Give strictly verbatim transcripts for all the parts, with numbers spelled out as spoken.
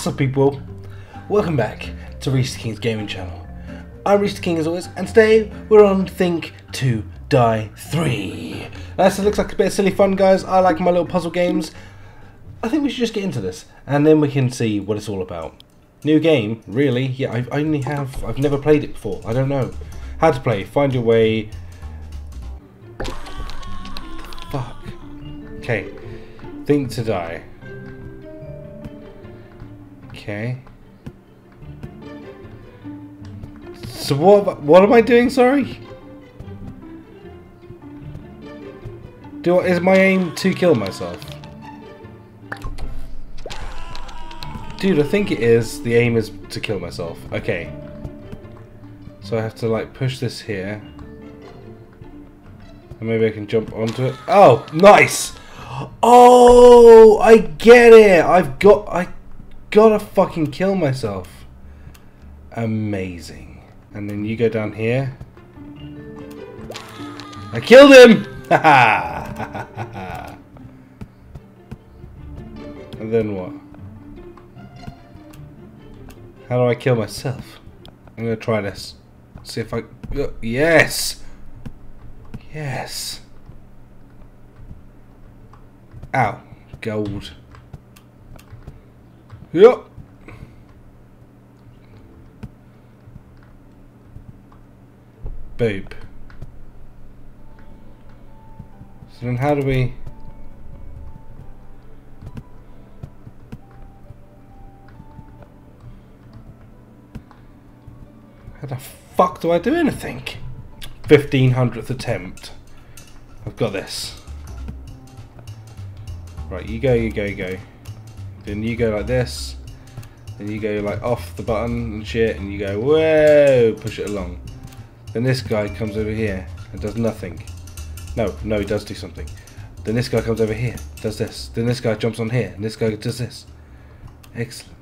What's up, people? Welcome back to Reese the King's gaming channel. I'm Reese the King as always, and today we're on Think To Die three. Now, this looks like a bit of silly fun, guys. I like my little puzzle games. I think we should just get into this, and then we can see what it's all about. New game, really? Yeah, I only have... I've never played it before. I don't know how to play. Find your way... Fuck. Okay. Think to die. Okay. So what? What am I doing? Sorry. Do I, is my aim to kill myself? Dude, I think it is. The aim is to kill myself. Okay. So I have to like push this here, and maybe I can jump onto it. Oh, nice! Oh, I get it. I've got. I. Gotta fucking kill myself. Amazing. And then you go down here. I killed him! Ha. And then what? How do I kill myself? I'm gonna try this. See if I... Yes! Yes! Ow. Gold. Yep. Boop. So then how do we... How the fuck do I do anything? fifteen hundredth attempt. I've got this. Right, you go, you go, you go. Then you go like this, then you go like off the button and shit, and you go, whoa, push it along. Then this guy comes over here and does nothing. No, no, he does do something. Then this guy comes over here, does this. Then this guy jumps on here, and this guy does this. Excellent.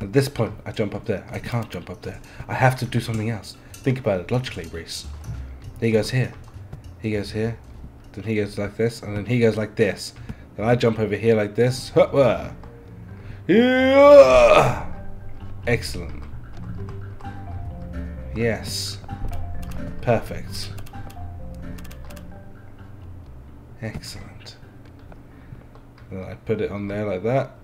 At this point, I jump up there. I can't jump up there. I have to do something else. Think about it logically, Reese. He goes here. He goes here. Then he goes like this, and then he goes like this. Then I jump over here like this. Yeah! Excellent. Yes. Perfect. Excellent. And I put it on there like that.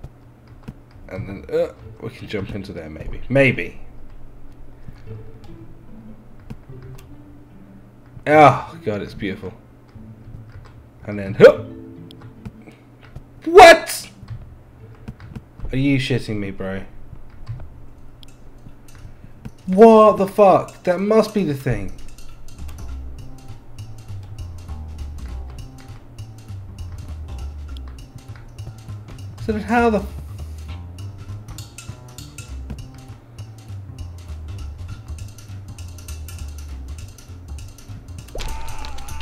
And then uh, we can jump into there maybe. Maybe. Oh god, it's beautiful. And then hup! What? Are you shitting me, bro? What the fuck? That must be the thing. So then how the...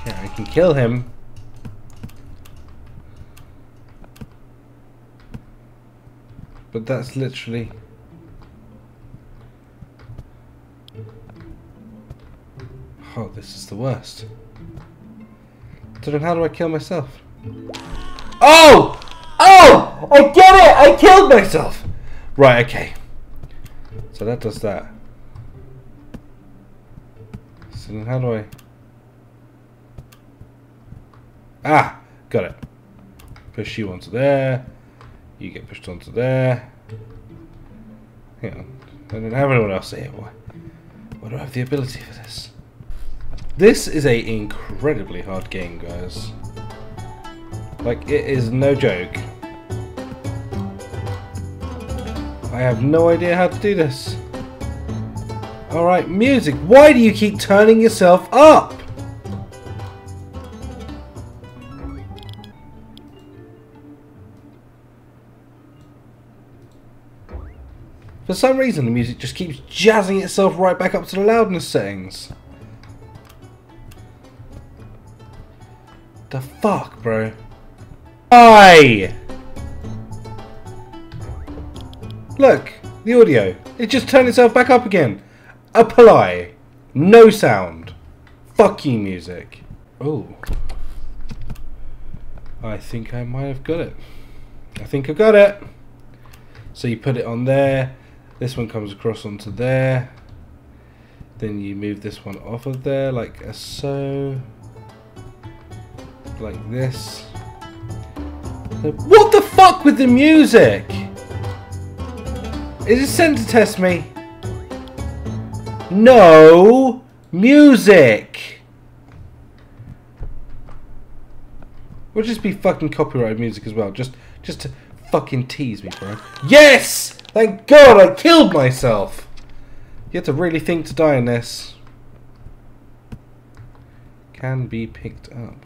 Yeah, I can kill him. But that's literally... Oh, this is the worst. So then how do I kill myself? Oh! Oh! I get it! I killed myself! Right, okay. So that does that. So then how do I... Ah! Got it. Push you onto there. You get pushed onto there. Hang on. I don't have anyone else here. Why? Why do I have the ability for this? This is a incredibly hard game, guys. Like, it is no joke. I have no idea how to do this. Alright, music. Why do you keep turning yourself up? For some reason, the music just keeps jazzing itself right back up to the loudness settings. The fuck, bro? Why? Look, the audio. It just turned itself back up again. Apply. No sound. Fuck you, music. Oh. I think I might have got it. I think I got it. So you put it on there, this one comes across onto there, then you move this one off of there like a so, like this. What the fuck with the music? Is it sent to test me? No music. Would just be fucking copyrighted music as well, just just to fucking tease me, bro. Yes! Thank God I killed myself. You have to really think to die in this. Can be picked up.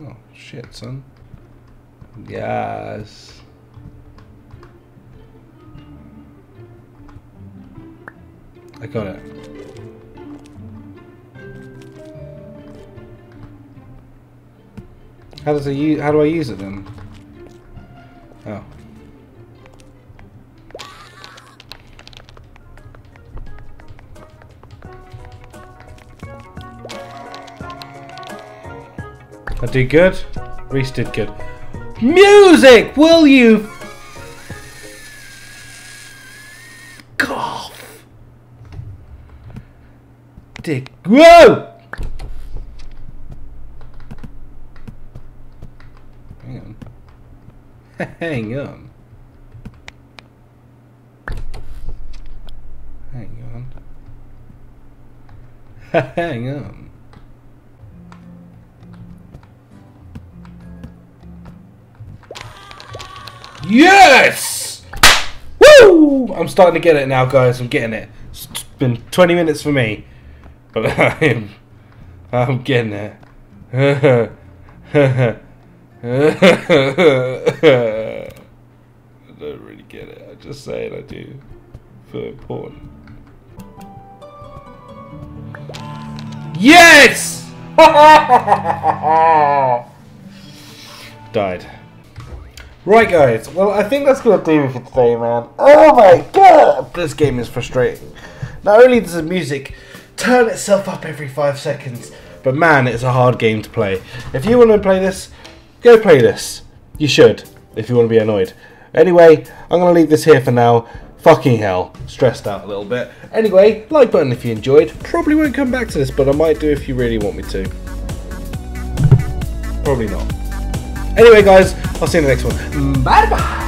Oh shit, son. Yes. I got it. How does I use, how do I use it then? Oh. I did good. Reese did good. Music, will you? Golf. Dick. Whoa. Hang on. Hang on. Hang on. Yes! Woo! I'm starting to get it now, guys. I'm getting it. It's been twenty minutes for me. But I'm... I'm getting it. I don't really get it. I just say it. I do for porn. Yes! Died. Right, guys. Well, I think that's gonna do it for today, man. Oh my God, this game is frustrating. Not only does the music turn itself up every five seconds, but man, it's a hard game to play. If you want to play this, go play this. You should, if you want to be annoyed. Anyway, I'm going to leave this here for now. Fucking hell. Stressed out a little bit. Anyway, like button if you enjoyed. Probably won't come back to this, but I might do if you really want me to. Probably not. Anyway, guys, I'll see you in the next one. Bye-bye.